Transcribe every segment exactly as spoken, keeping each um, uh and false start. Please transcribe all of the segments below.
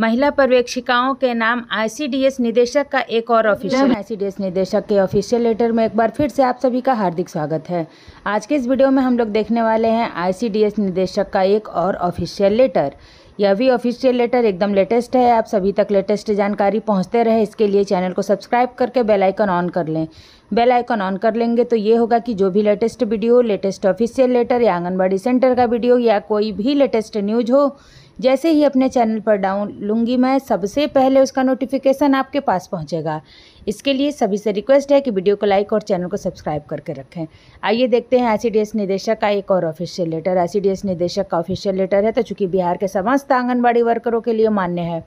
महिला पर्यवेक्षिकाओं के नाम आईसीडीएस निदेशक का एक और ऑफिशियल आईसीडीएस निदेशक के ऑफिशियल लेटर में एक बार फिर से आप सभी का हार्दिक स्वागत है। आज के इस वीडियो में हम लोग देखने वाले हैं आईसीडीएस निदेशक का एक और ऑफिशियल लेटर। यह भी ऑफिशियल लेटर एकदम लेटेस्ट है। आप सभी तक लेटेस्ट जानकारी पहुंचते रहे इसके लिए चैनल को सब्सक्राइब करके बेल आइकन ऑन कर लें। बेल आइकन ऑन कर लेंगे तो ये होगा कि जो भी latest video, latest official letter या आंगनबाड़ी सेंटर का वीडियो या कोई भी लेटेस्ट न्यूज़ हो, जैसे ही अपने चैनल पर डाउन लूँगी मैं, सबसे पहले उसका नोटिफिकेशन आपके पास पहुँचेगा। इसके लिए सभी से रिक्वेस्ट है कि वीडियो को लाइक और चैनल को सब्सक्राइब करके रखें। आइए देखते हैं आईसीडीएस निदेशक का एक और ऑफिशियल लेटर। आईसीडीएस निदेशक का ऑफिशियल लेटर है तो चूँकि बिहार के समस्त आंगनबाड़ी वर्करों के लिए मान्य है।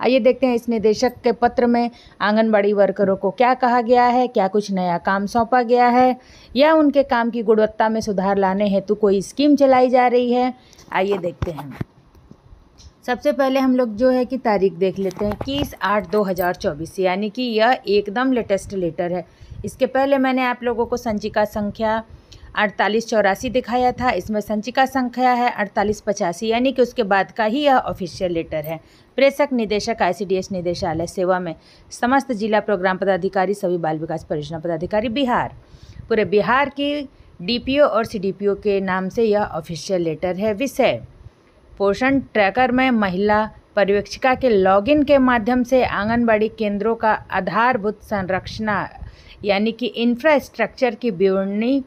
आइए देखते हैं इस निदेशक के पत्र में आंगनबाड़ी वर्करों को क्या कहा गया है, क्या कुछ नया काम सौंपा गया है या उनके काम की गुणवत्ता में सुधार लाने हेतु कोई स्कीम चलाई जा रही है। आइए देखते हैं। सबसे पहले हम लोग जो है कि तारीख देख लेते हैं इक्कीस आठ दो हज़ार चौबीस, यानी कि यह एकदम लेटेस्ट लेटर है। इसके पहले मैंने आप लोगों को संचिका संख्या अड़तालीस चौरासी दिखाया था, इसमें संचिका संख्या है अड़तालीस पचासी, यानी कि उसके बाद का ही यह ऑफिशियल लेटर है। प्रेषक निदेशक आईसीडीएस निदेशालय सेवा में समस्त जिला प्रोग्राम पदाधिकारी, सभी बाल विकास परियोजना पदाधिकारी बिहार, पूरे बिहार की डीपीओ और सीडीपीओ के नाम से यह ऑफिशियल लेटर है। विषय: पोषण ट्रैकर में महिला पर्यवेक्षिका के लॉगिन के माध्यम से आंगनबाड़ी केंद्रों का आधारभूत संरचना यानी कि इंफ्रास्ट्रक्चर की विवरणी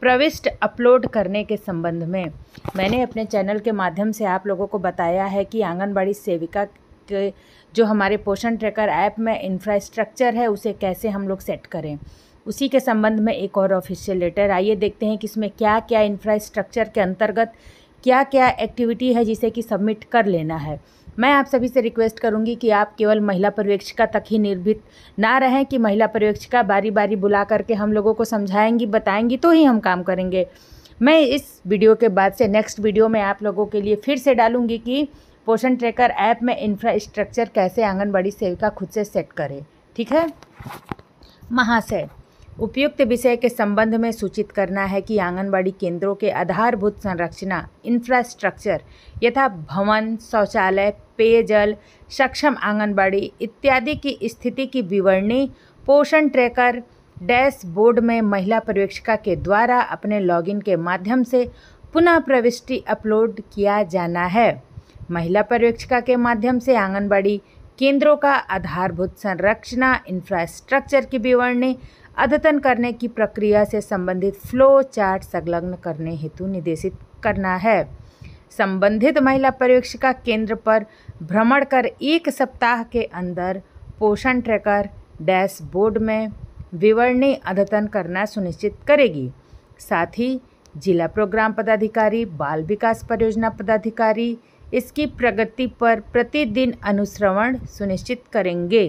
प्रविष्ट अपलोड करने के संबंध में मैंने अपने चैनल के माध्यम से आप लोगों को बताया है कि आंगनबाड़ी सेविका के जो हमारे पोषण ट्रैकर ऐप में इंफ्रास्ट्रक्चर है उसे कैसे हम लोग सेट करें, उसी के संबंध में एक और ऑफिशियल लेटर। आइए देखते हैं कि इसमें क्या क्या इंफ्रास्ट्रक्चर के अंतर्गत क्या क्या एक्टिविटी है जिसे कि सबमिट कर लेना है। मैं आप सभी से रिक्वेस्ट करूंगी कि आप केवल महिला पर्यवेक्षिका तक ही निर्भर ना रहें कि महिला पर्यवेक्षिका बारी बारी बुला करके हम लोगों को समझाएंगी, बताएंगी तो ही हम काम करेंगे। मैं इस वीडियो के बाद से नेक्स्ट वीडियो में आप लोगों के लिए फिर से डालूंगी कि पोषण ट्रैकर ऐप में इंफ्रास्ट्रक्चर कैसे आंगनबाड़ी सेविका खुद से सेट करे। ठीक है। महाशय, उपयुक्त विषय के संबंध में सूचित करना है कि आंगनबाड़ी केंद्रों के आधारभूत संरचना इंफ्रास्ट्रक्चर यथा भवन, शौचालय, पेयजल, सक्षम आंगनबाड़ी इत्यादि की स्थिति की विवरणी पोषण ट्रैकर डैशबोर्ड में महिला पर्यवेक्षिका के द्वारा अपने लॉगिन के माध्यम से पुनः प्रविष्टि अपलोड किया जाना है। महिला पर्यवेक्षिका के माध्यम से आंगनबाड़ी केंद्रों का आधारभूत संरचना इंफ्रास्ट्रक्चर की विवरणी अद्यतन करने की प्रक्रिया से संबंधित फ्लो चार्ट संलग्न करने हेतु निर्देशित करना है। संबंधित महिला पर्यवेक्षिका केंद्र पर भ्रमण कर एक सप्ताह के अंदर पोषण ट्रैकर डैशबोर्ड में विवरणी अद्यतन करना सुनिश्चित करेगी। साथ ही जिला प्रोग्राम पदाधिकारी, बाल विकास परियोजना पदाधिकारी इसकी प्रगति पर प्रतिदिन अनुश्रवण सुनिश्चित करेंगे।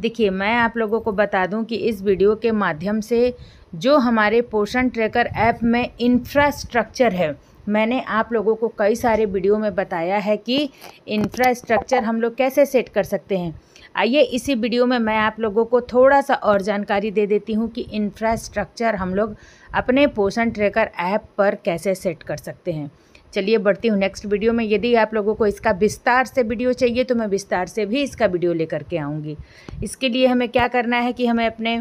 देखिए, मैं आप लोगों को बता दूं कि इस वीडियो के माध्यम से जो हमारे पोषण ट्रैकर ऐप में इंफ्रास्ट्रक्चर है, मैंने आप लोगों को कई सारे वीडियो में बताया है कि इंफ्रास्ट्रक्चर हम लोग कैसे सेट कर सकते हैं। आइए इसी वीडियो में मैं आप लोगों को थोड़ा सा और जानकारी दे देती हूँ कि इंफ्रास्ट्रक्चर हम लोग अपने पोषण ट्रैकर ऐप पर कैसे सेट कर सकते हैं। चलिए बढ़ती हूँ नेक्स्ट वीडियो में। यदि आप लोगों को इसका विस्तार से वीडियो चाहिए तो मैं विस्तार से भी इसका वीडियो लेकर के आऊँगी। इसके लिए हमें क्या करना है कि हमें अपने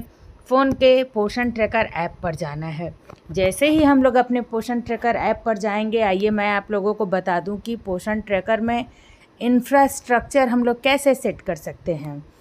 फ़ोन के पोषण ट्रैकर ऐप पर जाना है। जैसे ही हम लोग अपने पोषण ट्रैकर ऐप पर जाएंगे, आइए मैं आप लोगों को बता दूँ कि पोषण ट्रैकर में इंफ्रास्ट्रक्चर हम लोग कैसे सेट कर सकते हैं।